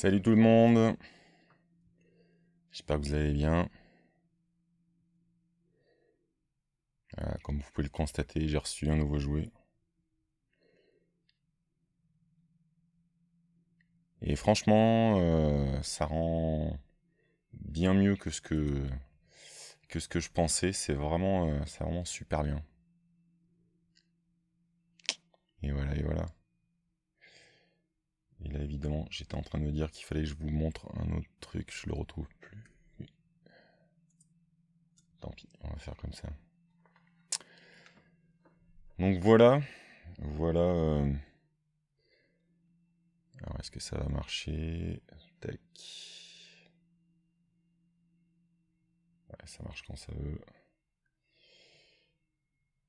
Salut tout le monde, j'espère que vous allez bien. Voilà, comme vous pouvez le constater, j'ai reçu un nouveau jouet. Et franchement, ça rend bien mieux que ce que je pensais. C'est vraiment, c'est vraiment super bien. Et voilà, et voilà. Et là, évidemment, j'étais en train de me dire qu'il fallait que je vous montre un autre truc. Je le retrouve plus. Tant pis, on va faire comme ça. Donc voilà. Voilà. Alors, est-ce que ça va marcher? Tac. Ouais, ça marche quand ça veut.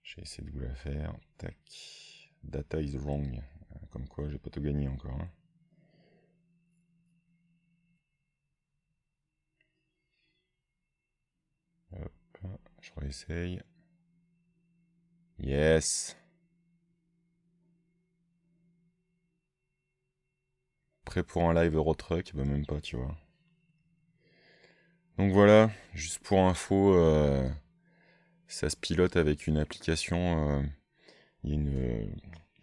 J'ai essayé de vous la faire. Tac. Data is wrong. Comme quoi, j'ai pas tout gagné encore. Hein. Hop, je réessaye. Yes. Prêt pour un live road truck? Bah même pas, tu vois. Donc voilà, juste pour info, ça se pilote avec une application. Il y a une...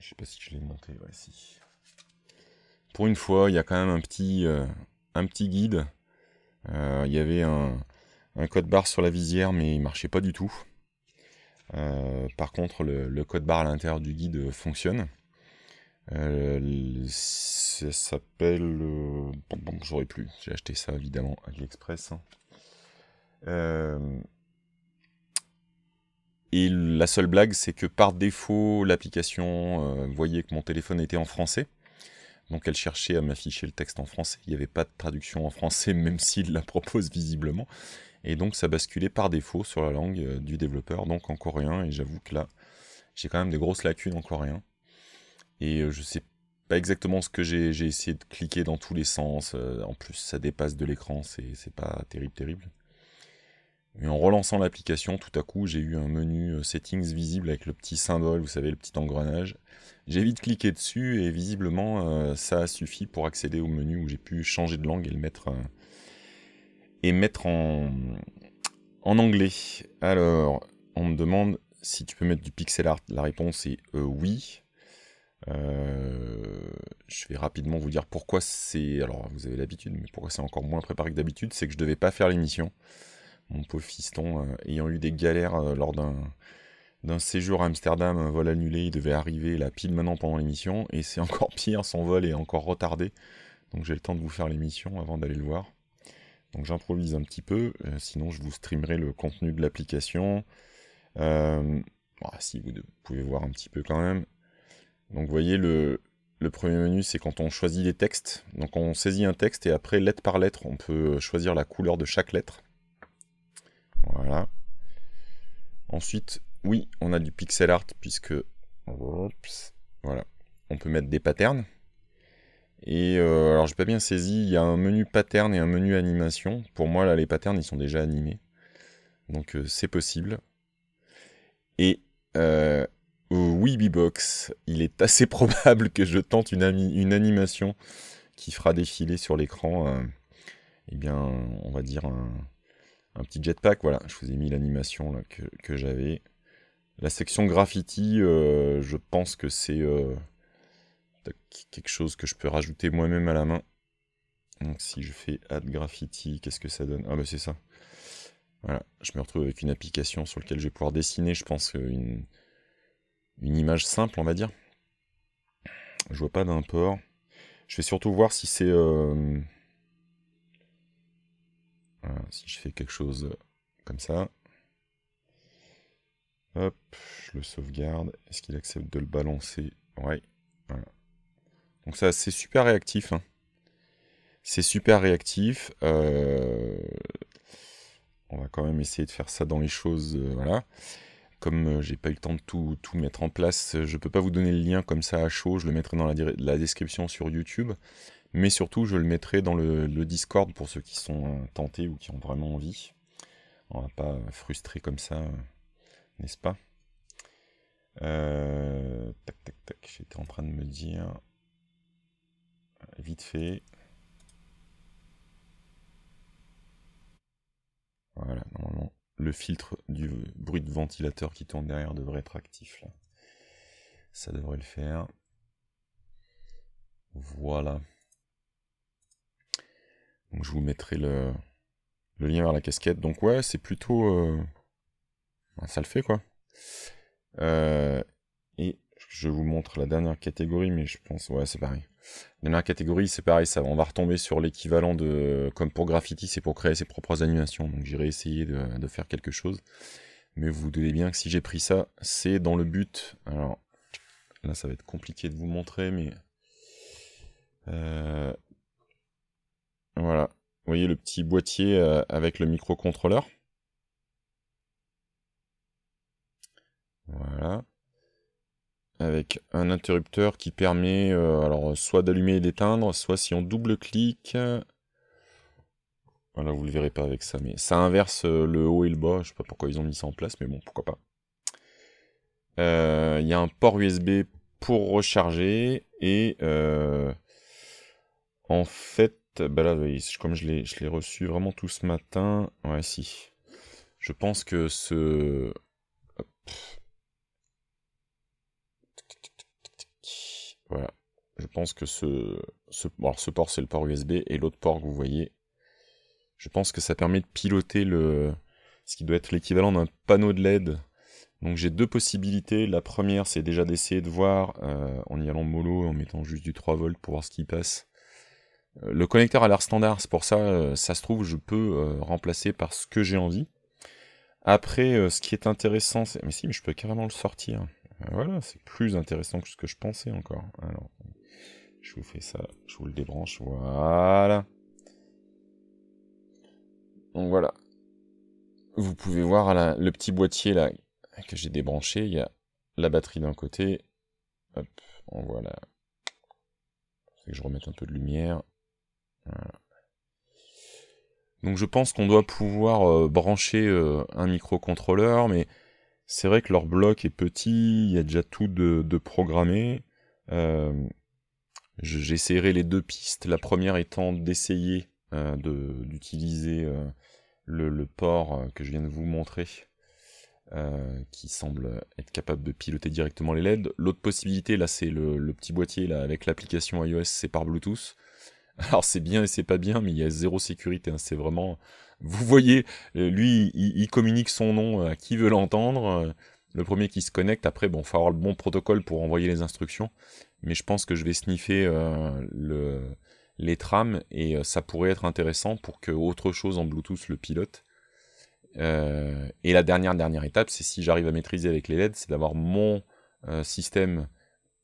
je sais pas si je l'ai monté, ouais, si. Pour une fois, il y a quand même un petit guide. Il y avait un code barre sur la visière, mais il marchait pas du tout. Par contre, le code barre à l'intérieur du guide fonctionne. Ça s'appelle... bon, j'aurais plus. J'ai acheté ça, évidemment, à AliExpress. Et la seule blague, c'est que par défaut, l'application voyait que mon téléphone était en français. Donc elle cherchait à m'afficher le texte en français. Il n'y avait pas de traduction en français, même s'il la propose visiblement. Et donc ça basculait par défaut sur la langue du développeur, donc en coréen. Et j'avoue que là, j'ai quand même des grosses lacunes en coréen. Et je ne sais pas exactement ce que j'ai essayé de cliquer dans tous les sens. En plus, ça dépasse de l'écran, c'est pas terrible, terrible. Et en relançant l'application, tout à coup, j'ai eu un menu settings visible avec le petit symbole, vous savez, le petit engrenage. J'ai vite cliqué dessus et visiblement, ça a suffi pour accéder au menu où j'ai pu changer de langue et le mettre, en anglais. Alors, on me demande si tu peux mettre du pixel art. La réponse est oui. Je vais rapidement vous dire pourquoi c'est... Alors, vous avez l'habitude, mais pourquoi c'est encore moins préparé que d'habitude, c'est que je ne devais pas faire l'émission. Mon pauvre fiston, ayant eu des galères lors d'un séjour à Amsterdam, un vol annulé, il devait arriver là pile maintenant pendant l'émission, et c'est encore pire, son vol est encore retardé, donc j'ai le temps de vous faire l'émission avant d'aller le voir. Donc j'improvise un petit peu, sinon je vous streamerai le contenu de l'application. Si vous pouvez voir un petit peu quand même. Donc vous voyez, le premier menu, c'est quand on choisit les textes, donc on saisit un texte, et après, lettre par lettre, on peut choisir la couleur de chaque lettre. Voilà. Ensuite, oui, on a du pixel art puisque... Oups. Voilà. On peut mettre des patterns. Et alors, j'ai pas bien saisi, il y a un menu pattern et un menu animation. Pour moi, là, les patterns, ils sont déjà animés. Donc, c'est possible. Et oui, Bbox, il est assez probable que je tente une animation qui fera défiler sur l'écran, eh bien, on va dire... Un petit jetpack, voilà, je vous ai mis l'animation que j'avais. La section graffiti, je pense que c'est quelque chose que je peux rajouter moi-même à la main. Donc si je fais add graffiti, qu'est-ce que ça donne? Ah bah c'est ça. Voilà, je me retrouve avec une application sur laquelle je vais pouvoir dessiner, je pense, une image simple, on va dire. Je vois pas d'import. Je vais surtout voir si c'est... si je fais quelque chose comme ça, hop, je le sauvegarde. Est-ce qu'il accepte de le balancer? Ouais, voilà. Donc ça, c'est super réactif. Hein. C'est super réactif. On va quand même essayer de faire ça dans les choses. Voilà. Comme j'ai pas eu le temps de tout mettre en place, je peux pas vous donner le lien comme ça à chaud. Je le mettrai dans la description sur YouTube. Mais surtout, je le mettrai dans le Discord pour ceux qui sont tentés ou qui ont vraiment envie. On va pas frustrer comme ça, n'est-ce pas? Tac, tac, tac, j'étais en train de me dire... Vite fait. Voilà, normalement, le filtre du bruit de ventilateur qui tourne derrière devrait être actif, là. Ça devrait le faire. Voilà. Donc, je vous mettrai le lien vers la casquette. Donc ouais, c'est plutôt... ça le fait, quoi. Et je vous montre la dernière catégorie, mais je pense... Ouais, c'est pareil. La dernière catégorie, c'est pareil, ça, on va retomber sur l'équivalent de... Comme pour Graffiti, c'est pour créer ses propres animations. Donc j'irai essayer de faire quelque chose. Mais vous doutez bien que si j'ai pris ça, c'est dans le but. Alors là, ça va être compliqué de vous montrer, mais... Voilà. Vous voyez le petit boîtier avec le microcontrôleur. Voilà. Avec un interrupteur qui permet alors soit d'allumer et d'éteindre, soit si on double-clique. Voilà, vous ne le verrez pas avec ça, mais ça inverse le haut et le bas. Je ne sais pas pourquoi ils ont mis ça en place, mais bon, pourquoi pas. Il y a un port USB pour recharger. Et en fait, bah là, comme je l'ai reçu vraiment tout ce matin. Ouais, si. Je pense que ce... Voilà, je pense que ce port, c'est le port USB, et l'autre port que vous voyez, je pense que ça permet de piloter ce qui doit être l'équivalent d'un panneau de LED. Donc j'ai deux possibilités. La première, c'est déjà d'essayer de voir, en y allant mollo, en mettant juste du 3 volts pour voir ce qui passe. Le connecteur a l'air standard, c'est pour ça, ça se trouve, je peux remplacer par ce que j'ai envie. Après, ce qui est intéressant, c'est... Mais si, mais je peux carrément le sortir. Voilà, c'est plus intéressant que ce que je pensais encore. Alors, je vous fais ça, je vous le débranche, voilà. Donc voilà. Vous pouvez voir le petit boîtier là que j'ai débranché, il y a la batterie d'un côté. Hop, on voit là. Faut que je remette un peu de lumière. Voilà. Donc je pense qu'on doit pouvoir brancher un microcontrôleur, mais c'est vrai que leur bloc est petit, il y a déjà tout de programmé. J'essaierai les deux pistes, la première étant d'essayer d'utiliser le port que je viens de vous montrer, qui semble être capable de piloter directement les LED. L'autre possibilité, là, c'est le petit boîtier là, avec l'application iOS, c'est par Bluetooth. Alors c'est bien et c'est pas bien, mais il y a zéro sécurité, hein, c'est vraiment... Vous voyez, lui, il communique son nom à qui veut l'entendre, le premier qui se connecte. Après, bon, il faut avoir le bon protocole pour envoyer les instructions, mais je pense que je vais sniffer les trames, et ça pourrait être intéressant pour que autre chose en Bluetooth le pilote. Et la dernière étape, c'est si j'arrive à maîtriser avec les LED, c'est d'avoir mon système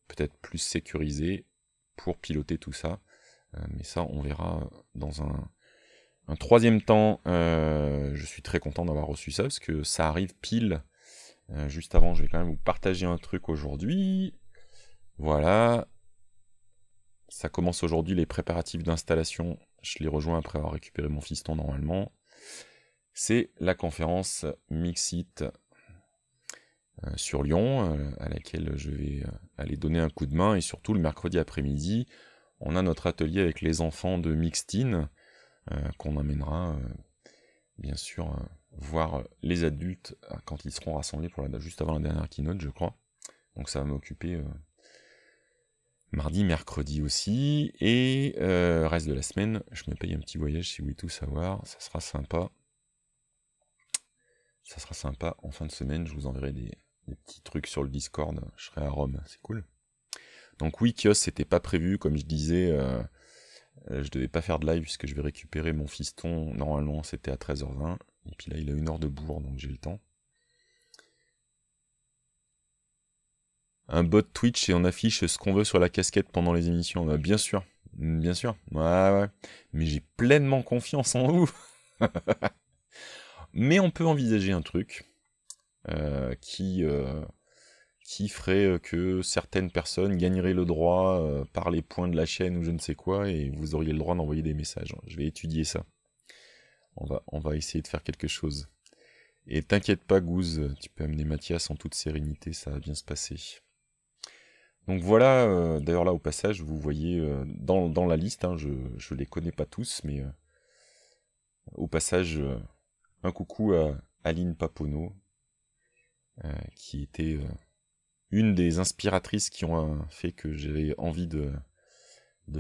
peut-être plus sécurisé pour piloter tout ça. Mais ça, on verra dans un troisième temps. Je suis très content d'avoir reçu ça, parce que ça arrive pile. Juste avant, je vais quand même vous partager un truc aujourd'hui. Voilà. Ça commence aujourd'hui, les préparatifs d'installation. Je les rejoins après avoir récupéré mon fiston, normalement. C'est la conférence MiXiT sur Lyon, à laquelle je vais aller donner un coup de main. Et surtout, le mercredi après-midi, on a notre atelier avec les enfants de Mixteen, qu'on amènera, bien sûr, voir les adultes quand ils seront rassemblés, juste avant la dernière keynote, je crois. Donc ça va m'occuper mardi, mercredi aussi. Et reste de la semaine, je me paye un petit voyage, si vous voulez tout savoir. Ça sera sympa. Ça sera sympa. En fin de semaine, je vous enverrai des petits trucs sur le Discord. Je serai à Rome, c'est cool. Donc oui, kiosque, c'était pas prévu, comme je disais, je devais pas faire de live puisque je vais récupérer mon fiston, normalement c'était à 13h20, et puis là il a une heure de bourre, donc j'ai le temps. Un bot Twitch et on affiche ce qu'on veut sur la casquette pendant les émissions, bah, bien sûr, ouais, mais j'ai pleinement confiance en vous. Mais on peut envisager un truc qui ferait que certaines personnes gagneraient le droit par les points de la chaîne ou je ne sais quoi, et vous auriez le droit d'envoyer des messages. Je vais étudier ça. On va essayer de faire quelque chose. Et t'inquiète pas, Gouze, tu peux amener Mathias en toute sérénité, ça va bien se passer. Donc voilà, d'ailleurs là au passage, vous voyez dans la liste, hein, je les connais pas tous, mais au passage... Un coucou à Aline Paponeau, qui était une des inspiratrices qui ont fait que j'avais envie de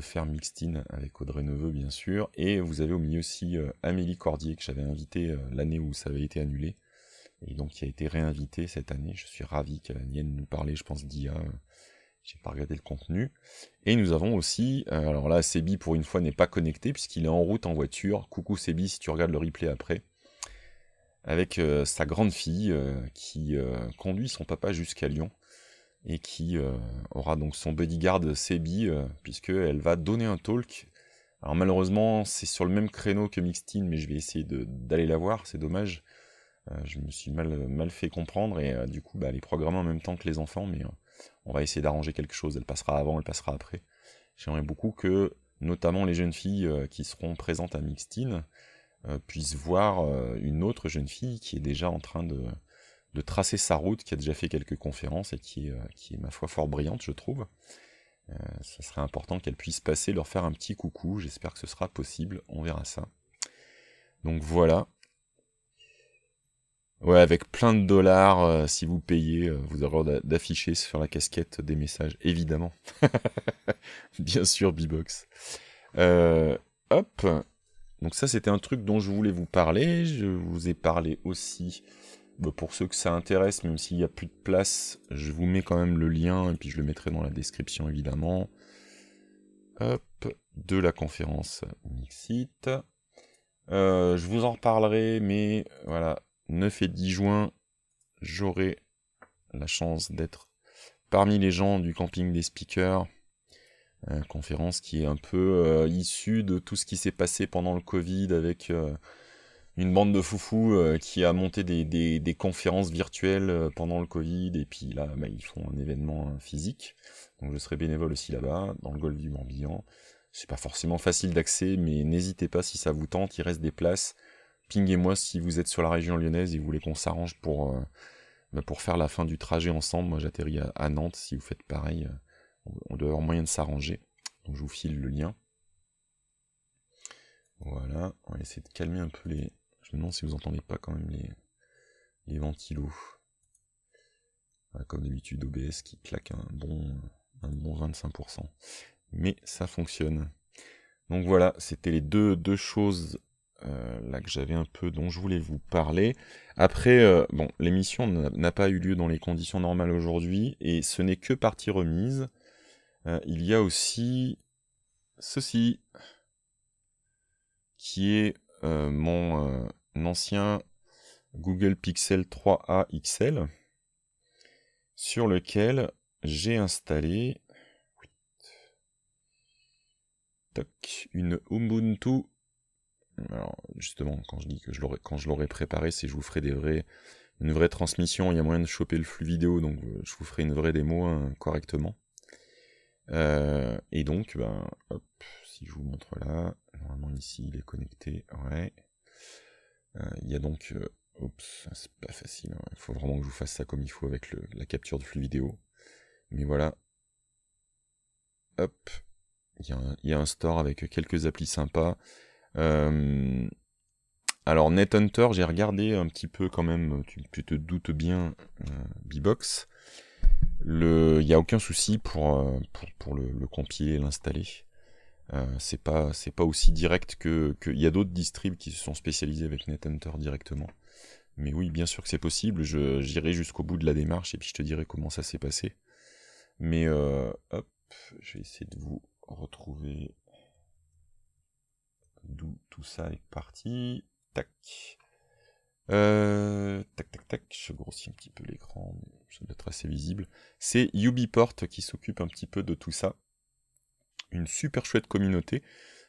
faire MiXiT avec Audrey Neveu, bien sûr. Et vous avez au milieu aussi Amélie Cordier, que j'avais invitée l'année où ça avait été annulé, et donc qui a été réinvitée cette année. Je suis ravi qu'elle vienne nous parler, je pense, d'IA. J'ai pas regardé le contenu. Et nous avons aussi, alors là, Sébi, pour une fois, n'est pas connecté, puisqu'il est en route, en voiture. Coucou Sébi, si tu regardes le replay après. Avec sa grande fille, qui conduit son papa jusqu'à Lyon, et qui aura donc son bodyguard Sébi, puisqu'elle va donner un talk. Alors malheureusement, c'est sur le même créneau que MiXiT, mais je vais essayer d'aller la voir, c'est dommage. Je me suis mal fait comprendre, et du coup, bah, elle est programmée en même temps que les enfants, mais on va essayer d'arranger quelque chose. Elle passera avant, elle passera après. J'aimerais beaucoup que, notamment les jeunes filles qui seront présentes à MiXiT, puissent voir une autre jeune fille qui est déjà en train de tracer sa route, qui a déjà fait quelques conférences et qui est ma foi fort brillante, je trouve. Ça serait important qu'elle puisse passer, leur faire un petit coucou. J'espère que ce sera possible, on verra ça. Donc voilà. Ouais, avec plein de $, si vous payez, vous aurez d'afficher sur la casquette des messages, évidemment. Bien sûr, Bbox. Hop. Donc ça, c'était un truc dont je voulais vous parler. Je vous ai parlé aussi... Pour ceux que ça intéresse, même s'il n'y a plus de place, je vous mets quand même le lien, et puis je le mettrai dans la description, évidemment. Hop, de la conférence MiXiT. Je vous en reparlerai, mais voilà, 9 et 10 juin, j'aurai la chance d'être parmi les gens du Camping des Speakers. Une conférence qui est un peu issue de tout ce qui s'est passé pendant le Covid, avec... une bande de foufous qui a monté des conférences virtuelles pendant le Covid, et puis là, bah, ils font un événement physique. Donc je serai bénévole aussi là-bas, dans le golfe du Morbihan. C'est pas forcément facile d'accès, mais n'hésitez pas si ça vous tente, il reste des places. Pinguez-moi si vous êtes sur la région lyonnaise et vous voulez qu'on s'arrange pour faire la fin du trajet ensemble. Moi j'atterris à Nantes, si vous faites pareil, on doit avoir moyen de s'arranger. Donc je vous file le lien. Voilà, on va essayer de calmer un peu les... Je me demande si vous entendez pas quand même les ventilos. Voilà, comme d'habitude, OBS qui claque un bon 25%. Mais ça fonctionne. Donc voilà, c'était les deux choses là que j'avais un peu dont je voulais vous parler. Après, bon, l'émission n'a pas eu lieu dans les conditions normales aujourd'hui, et ce n'est que partie remise. Il y a aussi ceci, qui est mon ancien Google Pixel 3A XL, sur lequel j'ai installé une Ubuntu. Alors justement, quand je dis que je l'aurai préparé, c'est que je vous ferai une vraie transmission. Il y a moyen de choper le flux vidéo, donc je vous ferai une vraie démo correctement. Et donc, ben, hop, si je vous montre là, normalement ici il est connecté, ouais. Il y a donc, oups, c'est pas facile, hein. Il faut vraiment que je vous fasse ça comme il faut avec la capture de flux vidéo. Mais voilà, hop, il y a un store avec quelques applis sympas. Alors NetHunter, j'ai regardé un petit peu quand même, tu te doutes bien, Bbox. Il n'y a aucun souci pour le compiler et l'installer. C'est pas aussi direct que... Il y a d'autres distribs qui se sont spécialisés avec NetHunter directement. Mais oui, bien sûr que c'est possible. J'irai jusqu'au bout de la démarche et puis je te dirai comment ça s'est passé. Mais hop, je vais essayer de vous retrouver d'où tout ça est parti. Tac. Tac, je grossis un petit peu l'écran, ça doit être assez visible. C'est UBports qui s'occupe un petit peu de tout ça. Une super chouette communauté.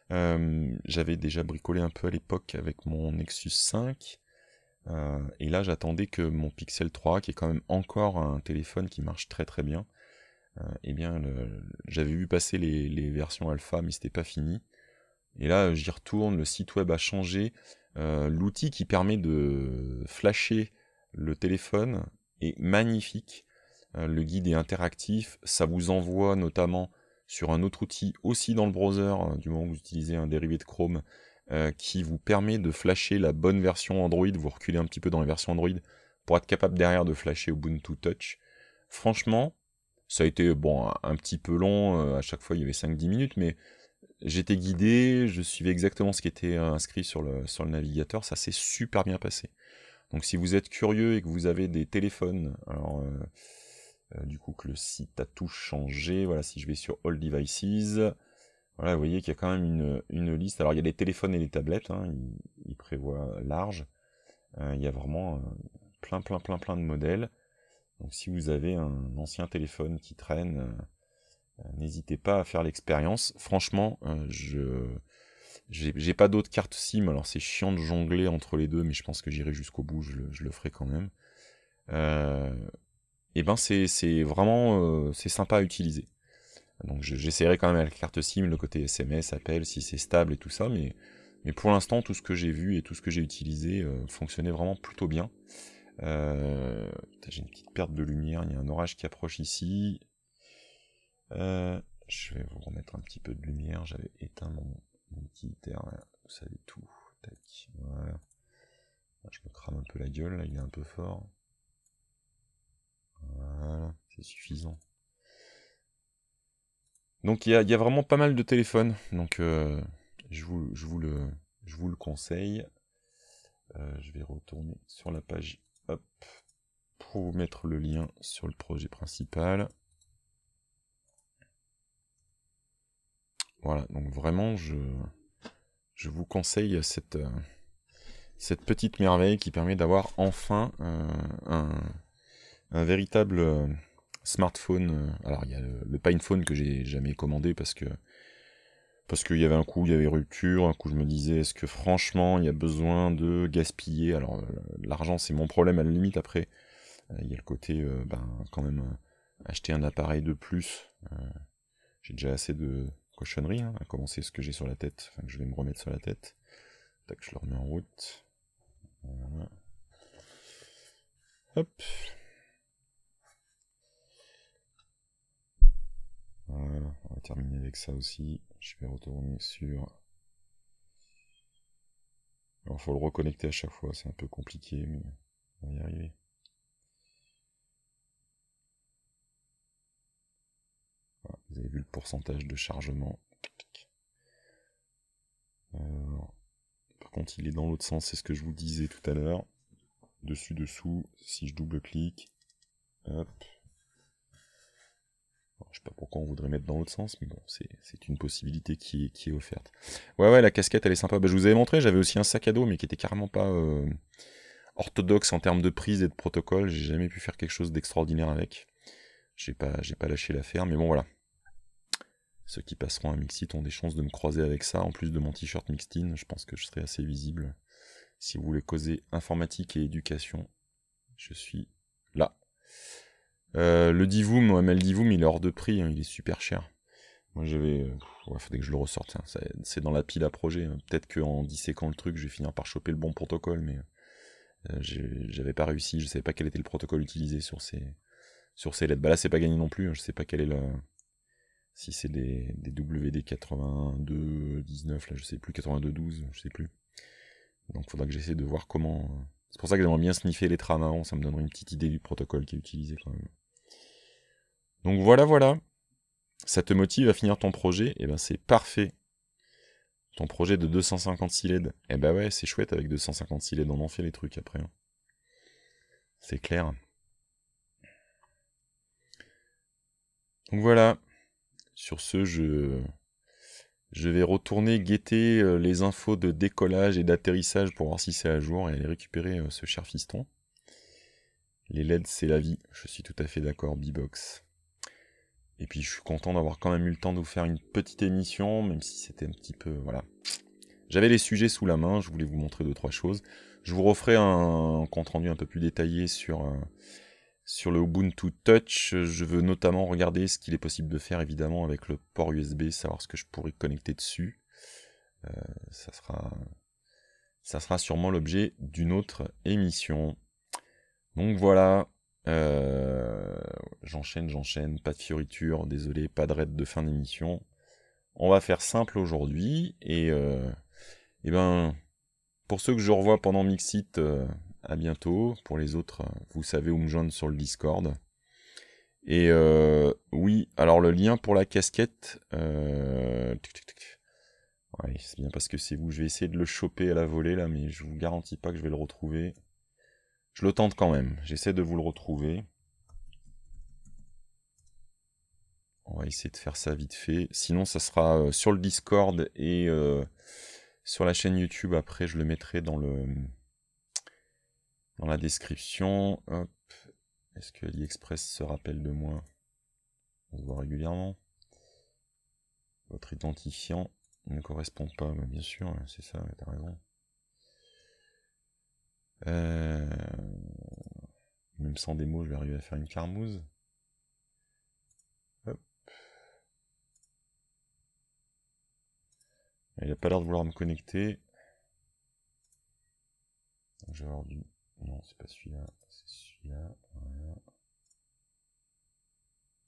J'avais déjà bricolé un peu à l'époque avec mon Nexus 5. Et là, j'attendais que mon Pixel 3, qui est quand même encore un téléphone qui marche très très bien, eh bien, j'avais vu passer les versions alpha, mais c'était pas fini. Et là, j'y retourne, le site web a changé. L'outil qui permet de flasher le téléphone est magnifique. Le guide est interactif. Ça vous envoie notamment sur un autre outil aussi dans le browser, du moment où vous utilisez un dérivé de Chrome, qui vous permet de flasher la bonne version Android. Vous reculez un petit peu dans les versions Android pour être capable derrière de flasher Ubuntu Touch. Franchement, ça a été bon, un petit peu long, à chaque fois il y avait 5-10 minutes, mais j'étais guidé, je suivais exactement ce qui était inscrit sur le navigateur, ça s'est super bien passé. Donc si vous êtes curieux et que vous avez des téléphones, alors du coup que le site a tout changé, voilà, si je vais sur All Devices, voilà, vous voyez qu'il y a quand même une liste, alors il y a les téléphones et les tablettes, hein, il prévoit large, il y a vraiment plein de modèles. Donc si vous avez un ancien téléphone qui traîne, n'hésitez pas à faire l'expérience. Franchement, j'ai pas d'autres cartes SIM, alors c'est chiant de jongler entre les deux, mais je pense que j'irai jusqu'au bout, je le ferai quand même. Et ben c'est vraiment c'est sympa à utiliser. Donc j'essaierai quand même avec la carte SIM, le côté SMS, appel, si c'est stable et tout ça, mais pour l'instant, tout ce que j'ai vu et tout ce que j'ai utilisé fonctionnait vraiment plutôt bien. J'ai une petite perte de lumière, il y a un orage qui approche ici. Je vais vous remettre un petit peu de lumière, j'avais éteint mon utilitaire, là. Vous savez tout, tac, voilà. Là, je me crame un peu la gueule, là il est un peu fort. Voilà, c'est suffisant. Donc il y a vraiment pas mal de téléphones, donc je vous le conseille. Je vais retourner sur la page hop, pour vous mettre le lien sur le projet principal. Voilà, donc vraiment je vous conseille cette petite merveille qui permet d'avoir enfin un véritable smartphone. Alors il y a le PinePhone que j'ai jamais commandé parce qu'il y avait un coup, il y avait rupture, un coup je me disais, est-ce que franchement il y a besoin de gaspiller? Alors l'argent c'est mon problème à la limite, après il y a le côté, quand même, acheter un appareil de plus, j'ai déjà assez de cochonnerie, hein, à commencer ce que j'ai sur la tête, enfin que je vais me remettre sur la tête, tac, je le remets en route, voilà. Hop, voilà, on va terminer avec ça aussi. Je vais retourner sur... Alors, faut le reconnecter à chaque fois, c'est un peu compliqué, mais on va y arriver. Voilà, vous avez vu le pourcentage de chargement. Par contre, il est dans l'autre sens, c'est ce que je vous disais tout à l'heure. Dessus-dessous, si je double-clique, hop. Je sais pas pourquoi on voudrait mettre dans l'autre sens, mais bon, c'est une possibilité qui est offerte. Ouais, la casquette, elle est sympa. Ben, je vous avais montré, j'avais aussi un sac à dos, mais qui était carrément pas orthodoxe en termes de prise et de protocole. J'ai jamais pu faire quelque chose d'extraordinaire avec. J'ai pas lâché l'affaire, mais bon, voilà. Ceux qui passeront à MiXiT ont des chances de me croiser avec ça, en plus de mon t-shirt MiXiT. Je pense que je serai assez visible. Si vous voulez causer informatique et éducation, je suis là. Le Divoom, ouais, mais le Divoom il est hors de prix, hein, il est super cher. Moi j'avais... ouais, faudrait que je le ressorte, hein, c'est dans la pile à projet. Hein. Peut-être qu'en disséquant le truc, je vais finir par choper le bon protocole, mais j'avais pas réussi, je savais pas quel était le protocole utilisé sur ces LED. Bah là c'est pas gagné non plus, hein, je sais pas quel est la... si c'est des WD8219, là je sais plus, 8212, je sais plus. Donc faudra que j'essaie de voir comment... C'est pour ça que j'aimerais bien sniffer les trames avant, ça me donnerait une petite idée du protocole qui est utilisé quand même. Donc voilà. Ça te motive à finir ton projet, et ben c'est parfait. Ton projet de 256 LED. Eh ben ouais, c'est chouette avec 256 LED, on en fait les trucs après. Hein. C'est clair. Donc voilà. Sur ce, je vais retourner guetter les infos de décollage et d'atterrissage pour voir si c'est à jour et aller récupérer ce cher fiston. Les LED, c'est la vie. Je suis tout à fait d'accord, B-Box. Et puis, je suis content d'avoir quand même eu le temps de vous faire une petite émission, même si c'était un petit peu... Voilà. J'avais les sujets sous la main, je voulais vous montrer 2-3 choses. Je vous referai un compte-rendu un peu plus détaillé sur le Ubuntu Touch. Je veux notamment regarder ce qu'il est possible de faire évidemment avec le port USB, savoir ce que je pourrais connecter dessus. Ça sera sûrement l'objet d'une autre émission. Donc voilà, j'enchaîne, pas de fioritures, désolé, pas de raid de fin d'émission. On va faire simple aujourd'hui, et Et ben, pour ceux que je revois pendant MiXiT, à bientôt. Pour les autres, vous savez où me joindre sur le Discord. Et oui, alors le lien pour la casquette... Ouais, c'est bien parce que c'est vous. Je vais essayer de le choper à la volée, là, mais je vous garantis pas que je vais le retrouver. Je le tente quand même. J'essaie de vous le retrouver. On va essayer de faire ça vite fait. Sinon, ça sera sur le Discord et sur la chaîne YouTube. Après, je le mettrai dans le... dans la description. Hop. Est-ce que AliExpress se rappelle de moi? On se voit régulièrement. Votre identifiant ne correspond pas, mais bien sûr, c'est ça, t'as raison. Même sans des mots, je vais arriver à faire une carmouze. Hop. Il n'a pas l'air de vouloir me connecter. Je vais avoir du... Non, c'est pas celui-là, c'est celui-là. Voilà.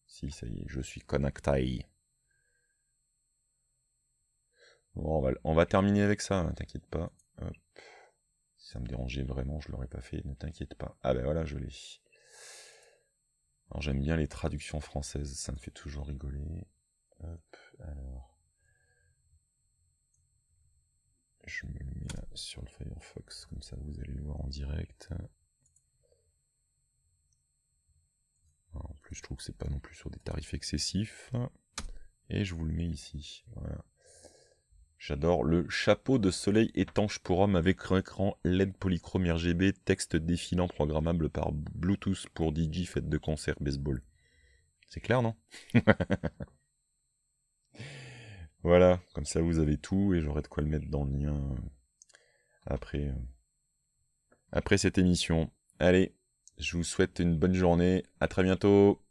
Si, ça y est, je suis connecté. Bon, on va terminer avec ça, hein, t'inquiète pas. Hop. Si ça me dérangeait vraiment, je l'aurais pas fait, ne t'inquiète pas. Ah ben voilà, je l'ai. Alors j'aime bien les traductions françaises, ça me fait toujours rigoler. Hop, alors. Je me le mets là sur le Firefox, comme ça vous allez le voir en direct. En plus, je trouve que c'est pas non plus sur des tarifs excessifs. Et je vous le mets ici. Voilà. J'adore le chapeau de soleil étanche pour homme avec écran LED polychrome RGB, texte défilant programmable par Bluetooth pour DJ fête de concert baseball. C'est clair, non? Voilà, comme ça vous avez tout et j'aurai de quoi le mettre dans le lien après cette émission. Allez, je vous souhaite une bonne journée, à très bientôt.